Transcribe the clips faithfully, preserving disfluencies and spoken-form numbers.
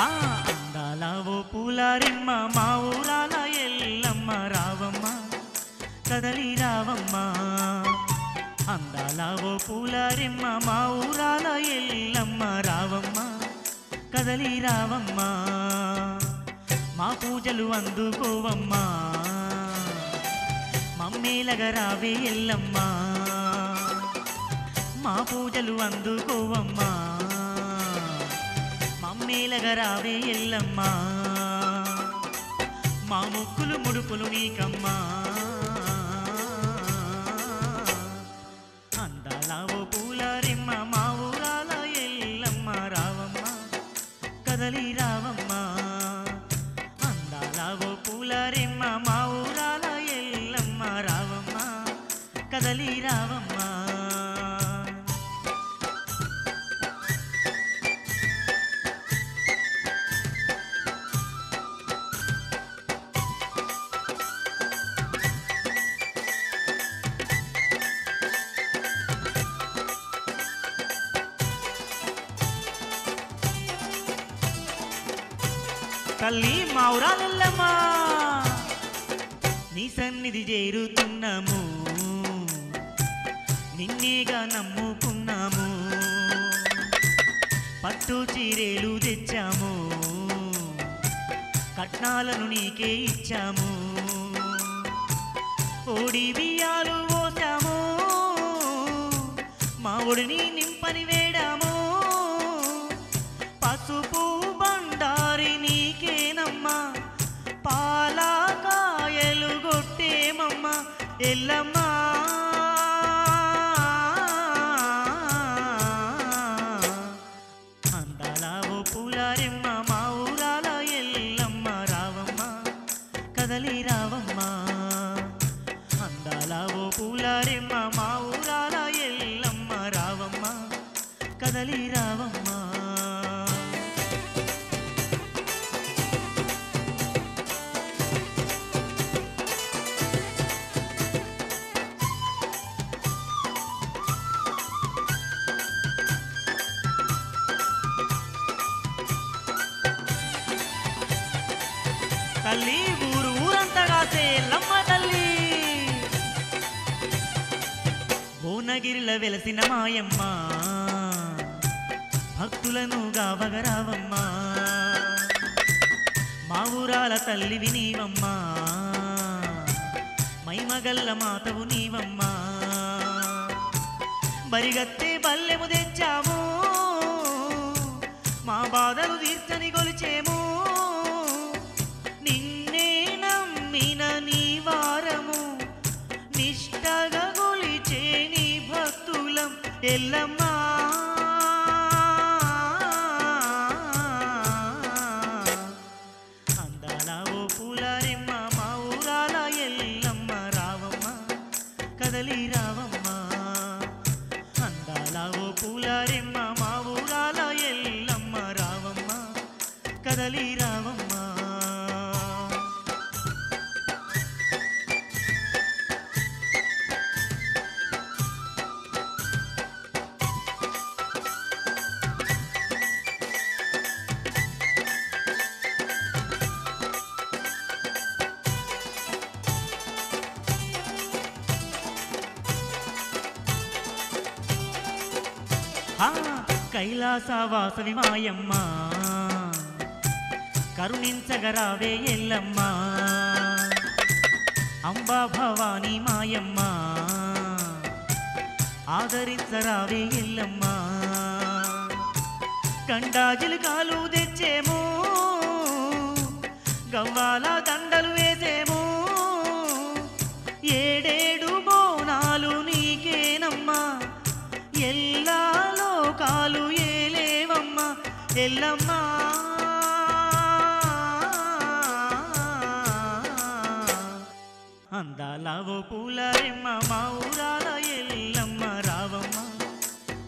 అందాలావో పూలారెమ్మ మా ఊరాల ఎల్లమ్మ రావమ్మ కదలి రావమ్మ. అందాలావో పూలారెమ్మ మా ఊరాల ఎల్లమ్మ రావమ్మ కదలి రావమ్మ. మా పూజలు అందుకోవమ్మ మమ్మీలగరావే ఎల్లమ్మ. మా పూజలు అందుకోవమ్మ మమ్మీలగరావే ఎల్లమ్మ. మా ముక్కులు ముడుపులు నీకమ్మా. అందాలావో పూలారెమ్మ మా ఊరాల ఎల్లమ్మ రావమ్మ కదలి రావమ్మ. అందాలావో పూలారెమ్మ మా ఊరాల ఎల్లమ్మ రావమ్మ కదలి రావమ్మ. తల్లి మా ఊరాల ఎల్లమ్మ నీ సన్నిధి చేరుతున్నాము, నిన్నేగా నమ్ముకున్నాము, పట్టు చీరేలు తెచ్చాము, కట్నాలను నీకే ఇచ్చాము, ఓడి బియ్యాలు పోసాము, మా ఒడిని నింపని వేడాము, పసుపు బండారి నీకేనమ్మా, పాలకాయలు గొట్టేమమ్మ ఎల్లమ్మ. అందాలావో పూలారెమ్మ మా ఊరాల ఎల్లమ్మ రావమ్మ కదలి రావమ్మ. అందాలావో పూలారెమ్మ మా ఊరాల ఎల్లమ్మ రావమ్మ కదలి రావమ్మ. తల్లి ఊరు ఊరంతా కాసే ఎల్లమ్మ తల్లి, భువనగిరిలో వెలసిన మాయమ్మ, భక్తులను గావగరావమ్మ, మా ఊరాల తల్లి వినీవమ్మ, మైమగల్ల మాతవు నీవమ్మ, బరిగత్తే బల్లెము తెచ్చాము, మా బాధలు తీర్చని గొలిచేము, నిన్నే నమ్మిన నీ వారము నిష్టగా గొలిచే నీ భక్తులం ఎల్లమ్మ. అందాలావో పూలారెమ్మ మా ఊరాల ఎల్లమ్మ రావమ్మ కదలి రావమ్మ. అందాలావో పూలారెమ్మ మా ఊరాల ఎల్లమ్మ రావమ్మ కదలి రావమ్మ. కైలాసవాసవి మాయమ్మ కరుణించగరావే ఎల్లమ్మ. అంబా భవానీ మాయమ్మ ఆదరించరావే ఎల్లమ్మ. కండాజిలుకాలు తెచ్చేము, గవ్వాల దండలు వేసేము, ఏడేడు బోనాలు నీకేనమ్మా, ఎల్లా కాలు ఏలేవమ్మ ఎల్లమ్మ. అందాలావో పూలారెమ్మ మా ఊరాల ఎల్లమ్మ రావమ్మ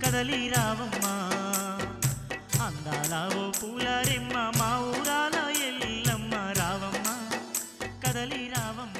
కదలి రావమ్మ. అందాలావో పూలారెమ్మ మా ఊరాల ఎల్లమ్మ రావమ్మ కదలి రావమ్మ.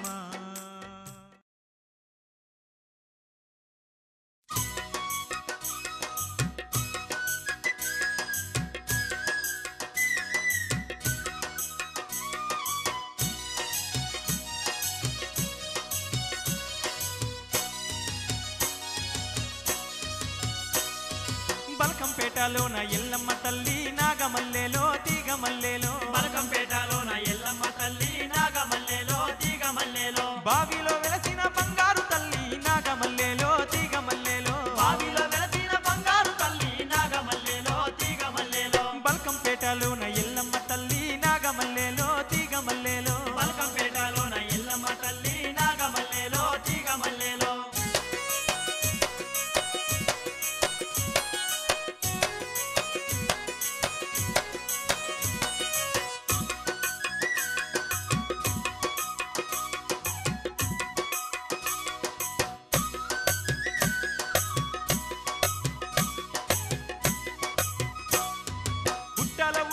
బల్కంపేటలోన ఎల్లమ్మ తల్లి నాగమల్లెలో తీగమల్లెలో, బల్కంపేటలోన ఎల్లమ్మ తల్లి నాగమల్లెలో తీగమల్లెలో, బావిలో వెలసిన బంగారు తల్లి నాగమల్లెలో తీగమల్లెలో, బావిలో వెలసిన బంగారు తల్లి నాగమల్లెలో తీగమల్లెలో, బల్కంపేటలోన ఎల్లమ్మ తల్లి నాగమల్లెలో తీగమల్లెలో, బల్కంపేటలోన ఎల్లమ్మ తల్లి నాగమల్లెలో తీగమల్లెలో.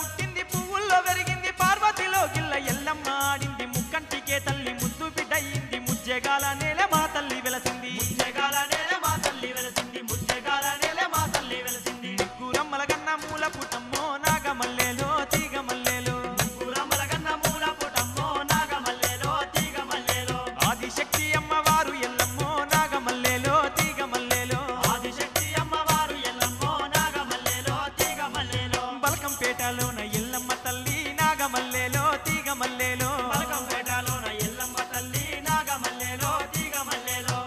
ఉట్టింది పువ్వుల్లో వెరిగింది పార్వతిలో గిల్ల ఎల్లమ్మ ఆడింది ముక్కంటికే తల్లి ముద్దు బిడ్డయింది ముజ్జగాల నేల మా తల్లి వెలసింది, ముజ్జగాల నేల మా తల్లి వెలసింది, ముజ్జగాల నేల మా తల్లి వెలసింది. నిగ్గురమ్మల కన్న మూల పుటమ్మో నాగమల్లెలో తీగమల్లెలో, నిగ్గురమ్మల కన్న మూల పుటమ్మో నాగమల్లెలో తీగమల్లెలో, ఆదిశక్తి అమ్మవారు ఎల్లమ్మో నాగమల్లెలో తీగమల్లెలో, ఆదిశక్తి అమ్మవారు ఎల్లమ్మో నాగమల్లెలో తీగమల్లెలో, బల్కంపేటలోన ఎల్లమ్మ తల్లి నాగమల్లెలో తీగమల్లెలో, బల్కంపేటలోన ఎల్లమ్మ తల్లి నాగమల్లెలో తీగమల్లెలో.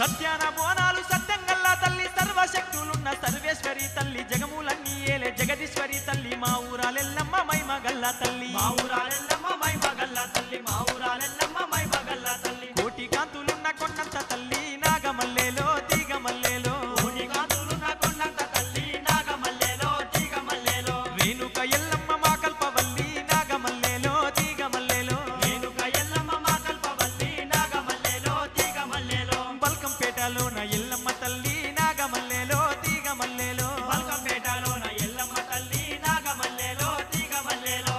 సత్యాన బోనాలు సత్యంగల్లా తల్లి సర్వశక్తులున్న సర్వేశ్వరి తల్లి, జగములన్నీ ఏలే జగదీశ్వరి తల్లి, మా ఊరాలెల్లమ్మ మైమగల్లా తల్లి, మా ఊరాలెల్లమ్మ మైమగల్లా తల్లి, మా ఊరాలెల్లమ్మ మైమగల్లా తల్లి. కోటి కాంతులున్న కొండంత తల్లి నాగమల్లెలో తీగమల్లెలో, కోటి కాంతులున్న కొండంత తల్లి నాగమల్లెలో తీగమల్లెలో, వేణుక ఎల్లమ్మ మా కల్పవల్లి నాగమల్లెలో తీగమల్లెలో, వేణుక ఎల్లమ్మ మా కల్పవల్లి నాగమల్లెలో తీగమల్లెలో, బల్కంపేటలోన ఎల్లమ్మ తల్లి నాగమల్లెలో తీగమల్లెలో, బల్కంపేటలోన ఎల్లమ్మ తల్లి నాగమల్లెలో తీగమల్లెలో.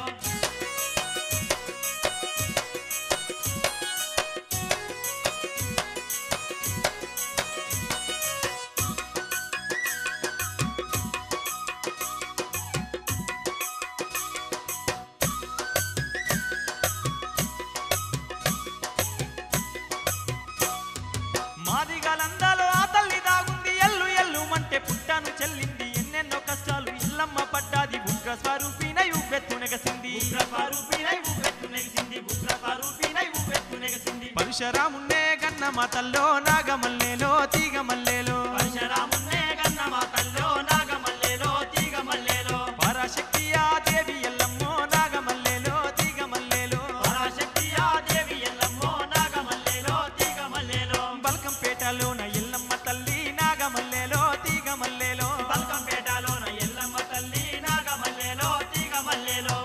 మాదిగాలందాలో ఆ తల్లి దాగుంది ఎల్లు ఎల్లు మంటే పుట్టాను చెల్లింది, ఎన్నెన్నో కష్టాలు ఇల్లమ్మ పడ్డాది ఉగ్ర స్వరూపినై ఉవ్వెత్తునెగసింది, ఉగ్ర స్వరూపినై ఉవ్వెత్తునెగసింది, ఉగ్ర స్వరూపినై ఉవ్వెత్తునెగసింది. పరశురామున్నే గన్న మా తల్లో నాగమల్లెలో తీగమల్లెలో, పరశురామున్నే గన్న మా తల్లో నాగమల్లెలో తీగమల్లెలో, పరాశక్తి ఆ దేవి ఎల్లమ్మో నాగమల్లెలో తీగమల్లెలో, పరాశక్తి ఆ దేవి ఎల్లమ్మో నాగమల్లెలో తీగమల్లెలో, బల్కంపేటలోన ఎల్లమ్మ తల్లి నాగమల్లెలో తీగమల్లెలో, బల్కంపేటలోన ఎల్లమ్మ తల్లి నాగమల్లెలో తీగమల్లెలో.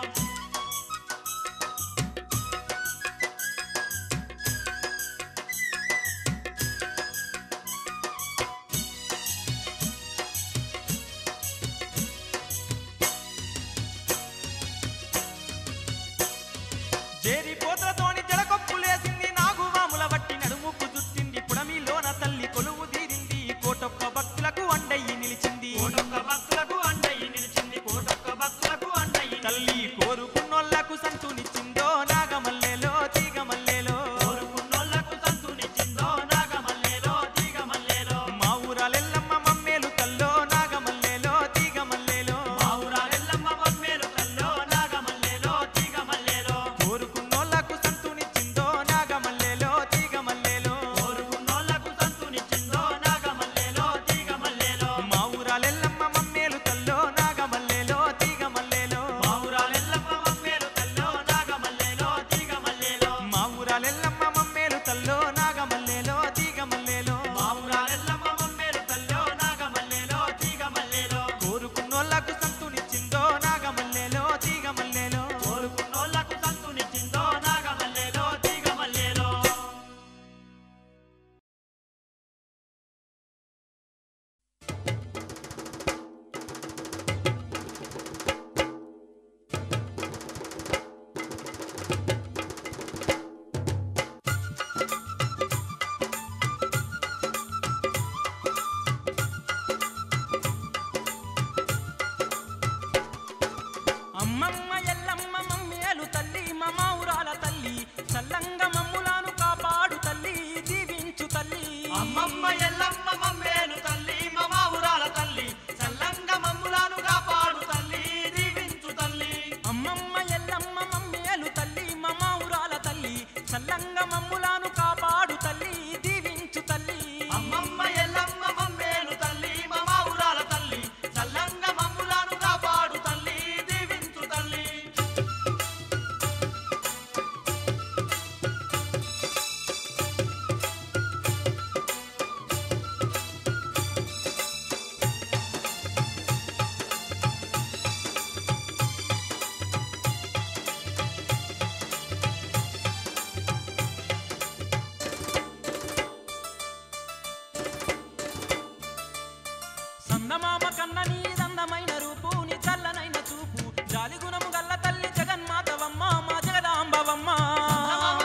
చందమామ కన్న నీ అందమైన రూపు నీ చల్లనైన చూపు జాలి గుణము గల్ల తల్లి జగన్మాతవమ్మ మా జగదాంబవమ్మ చందమామ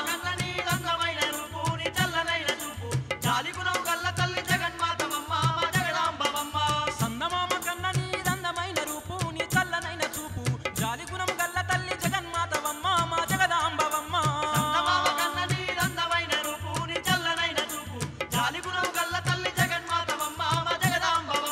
కన్న నీ అందమైన రూపు నీ చల్లనైన చూపు జాలి గుణము గల్ల తల్లి జగన్మాతవమ్మ మా జగదాంబవమ్మ చందమామ కన్న నీ అందమైన రూపు నీ చల్లనైన చూపు జాలి గుణము గల్ల తల్లి జగన్మాతవమ్మ మా జగదాంబవమ్మ చందమామ కన్న నీ అందమైన రూపు నీ చల్లనైన చూపు జాలి గుణము గల్ల తల్లి జగన్మాతవమ్మ మా జగదాంబవమ్మ.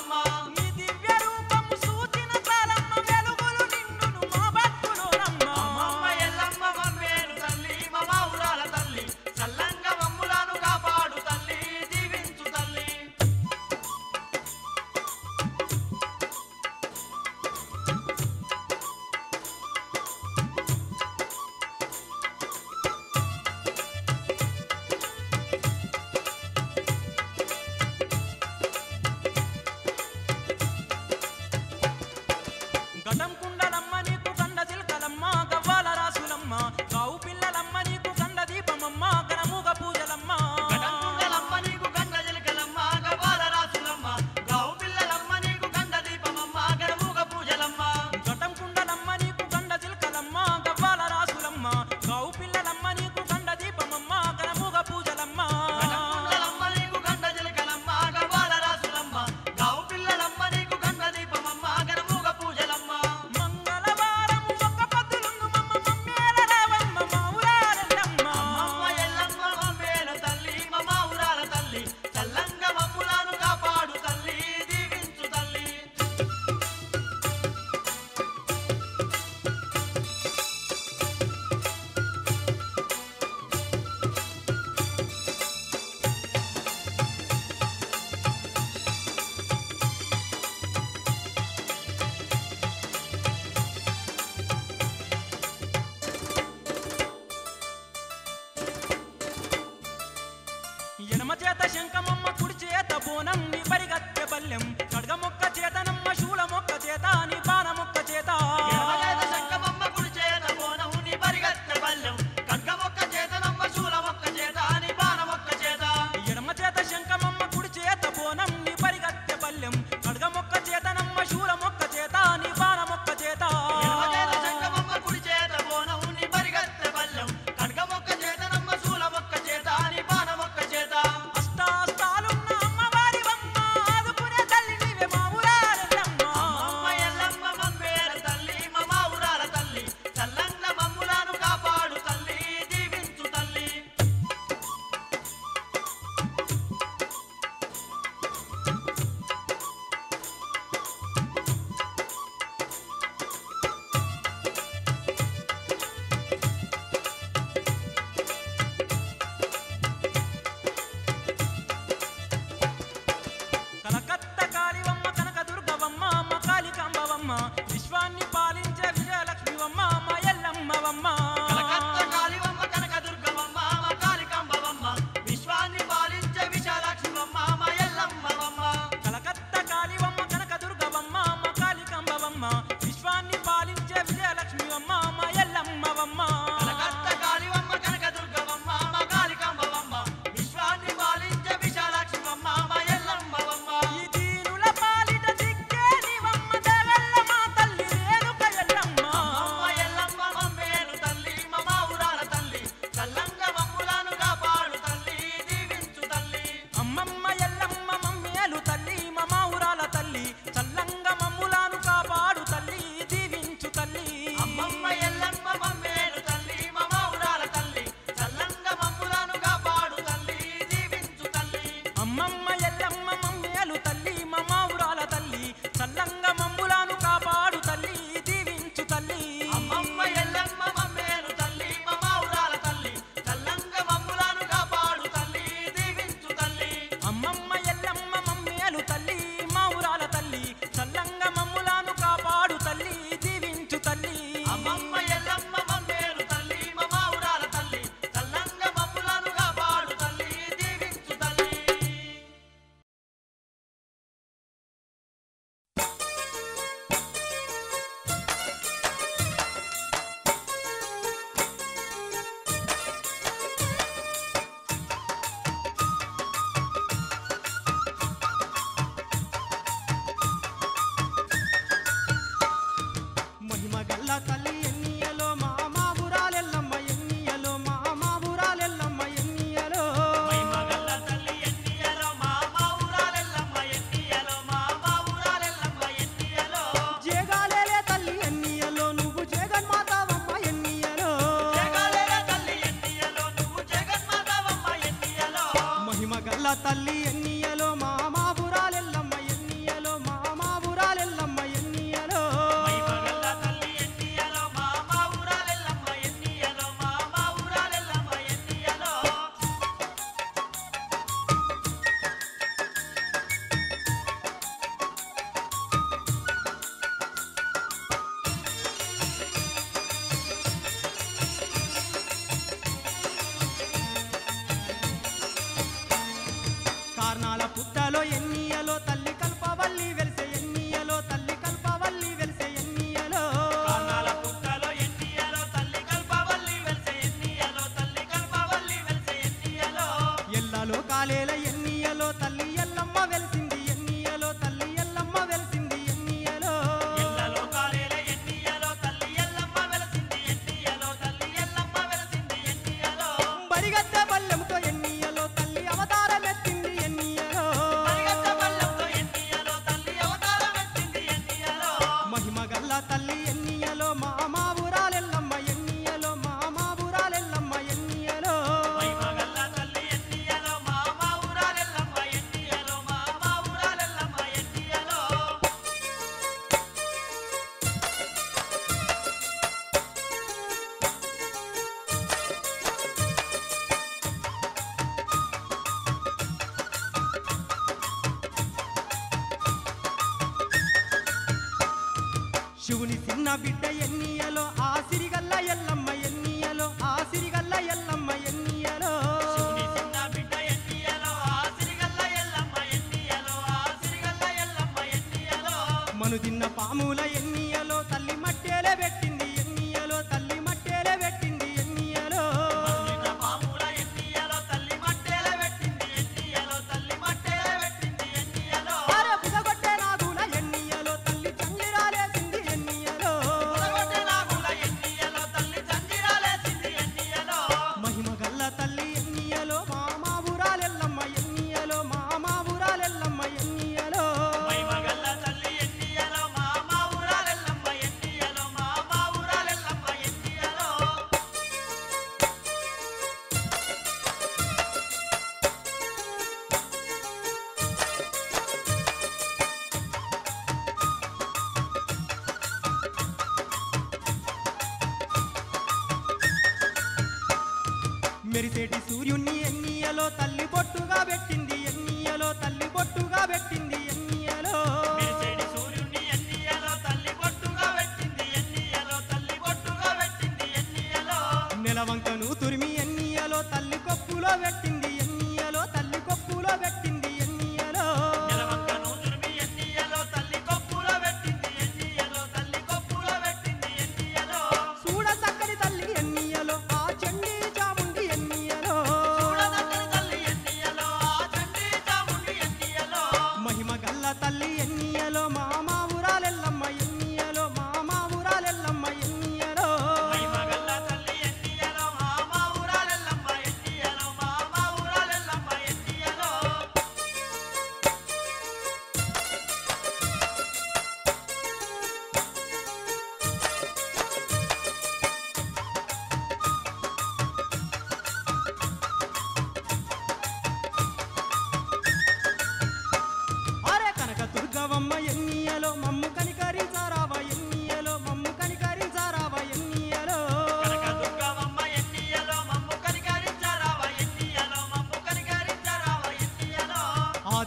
అమ్మమ్మ ఎల్లమ్మ మమ్మేలు తల్లి మమ్మ ఊరాల తల్లి చల్లంగా మమ్ములను కాపాడు తల్లి దీవించు తల్లి అమ్మమ్మ ఎల్లమ్మ మమ్మేలు తల్లి మమ్మ ఊరాల తల్లి చల్లంగా మమ్ములను కాపాడు తల్లి దీవించు తల్లి అమ్మమ్మ ఎల్లమ్మ మమ్మేలు తల్లి మా ఊరాల తల్లి చల్లంగా మమ్ములను కాపాడు తల్లి దీవించు తల్లి అమ్మమ్మ ఎల్లమ్మ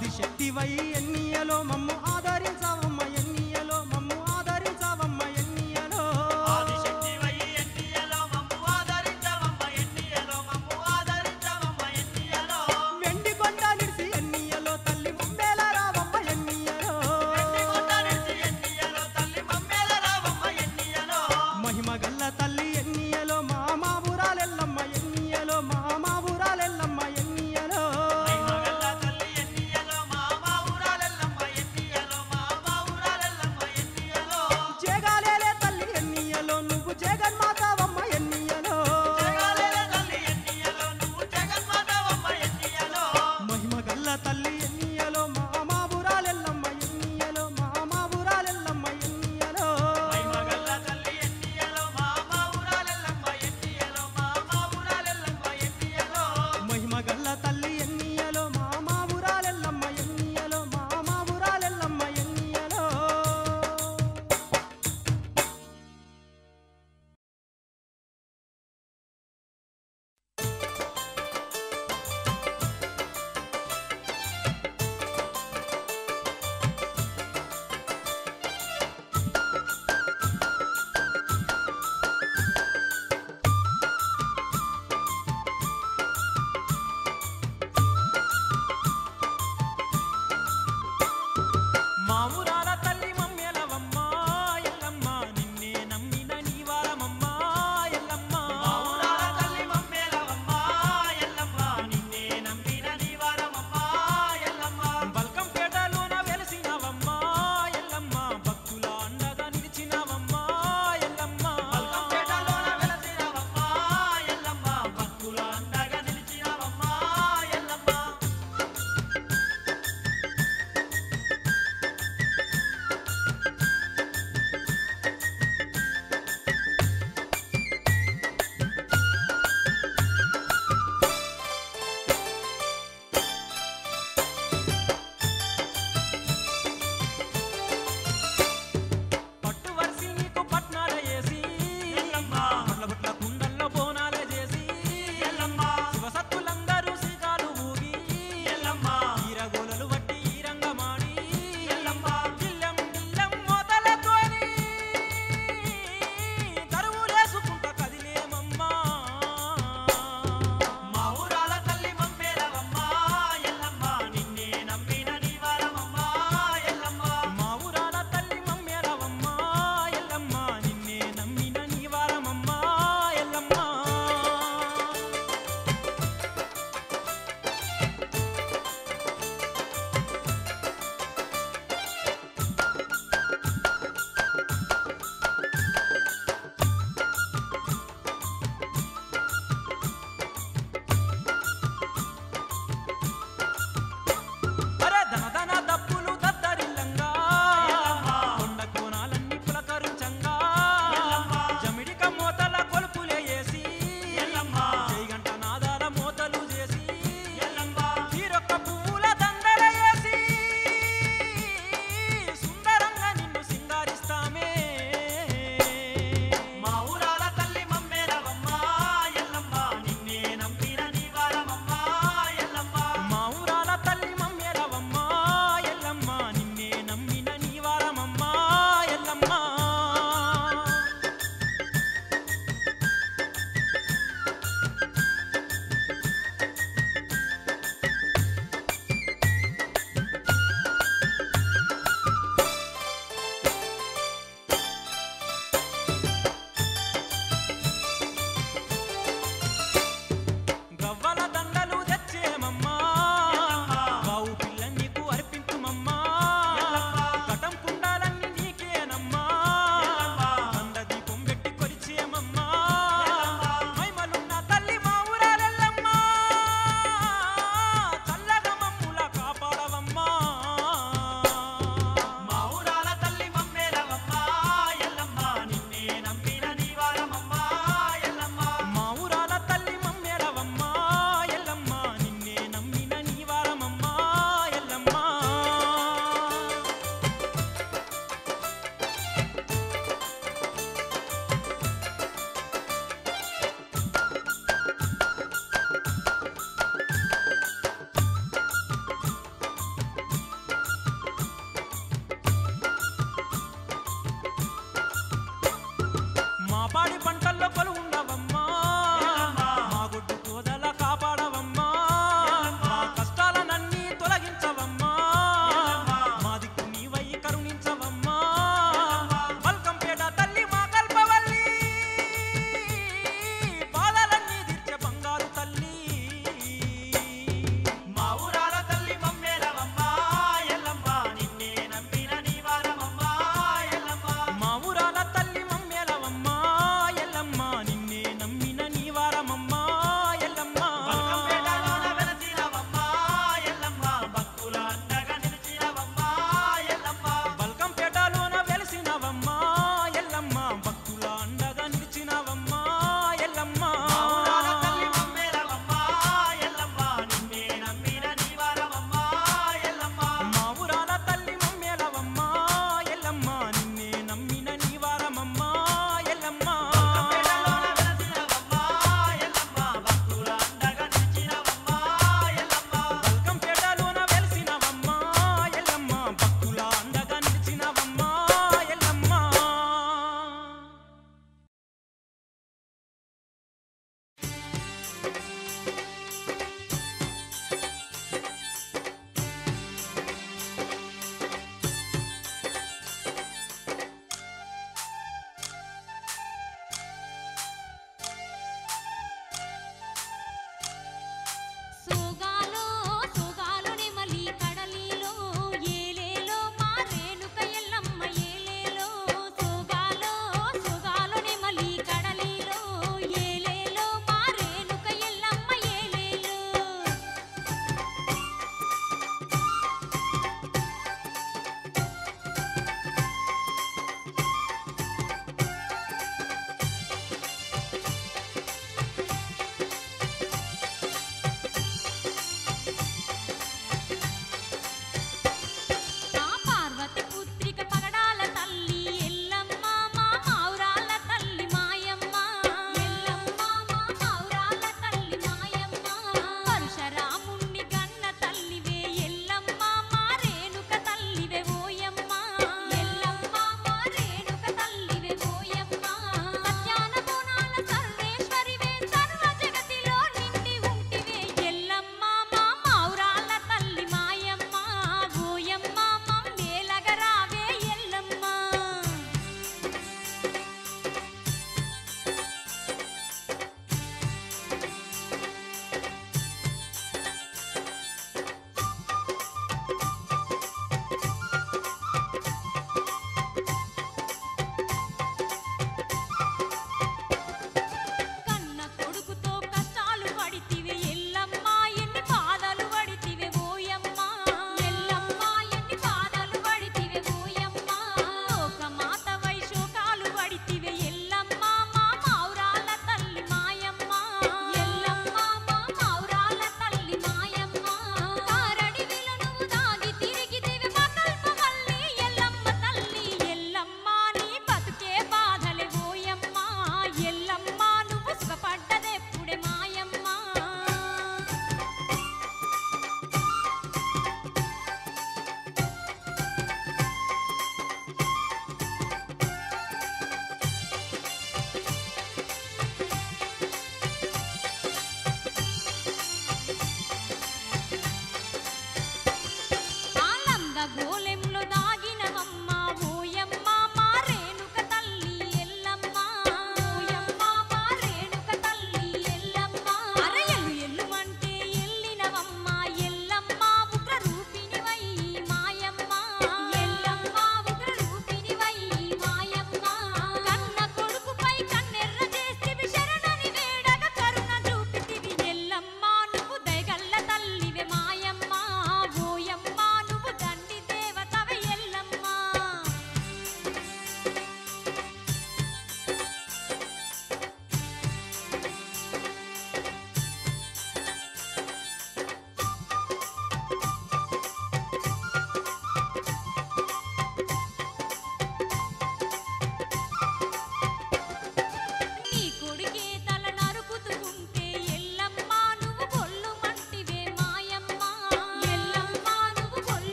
ఆదిశక్తివై ఎన్నియలో మమ్ము ఆదరించవమ్మ.